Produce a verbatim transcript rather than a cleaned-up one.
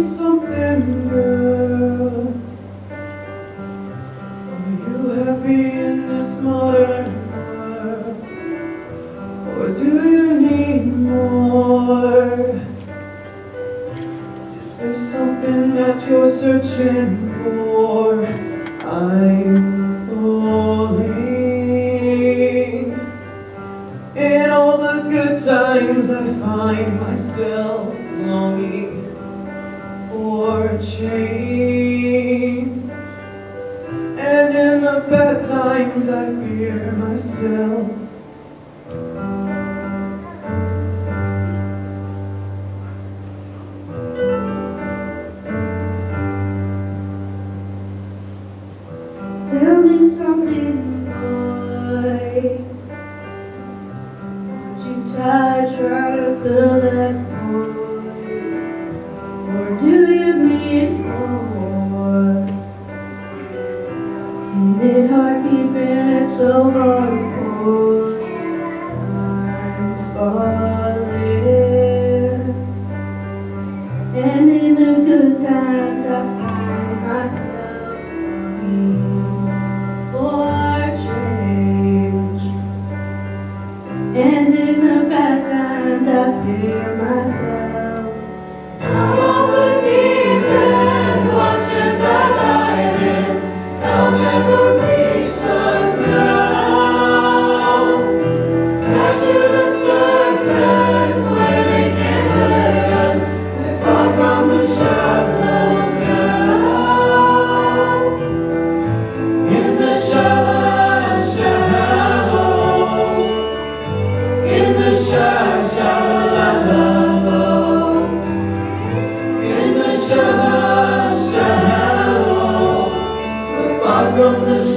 something, girl. Are you happy in this modern world, or do you need more? Is there something that you're searching for? I'm falling. In all the good times I find myself longing for change, and in the bad times I fear myself. Tell me something, boy, aren't you tired trying to fill that void? Or do you need more? Keep it hard, keeping it so hardcore. I'm falling, and in the good times I find myself longing for change, and in the bad times I fear myself. From the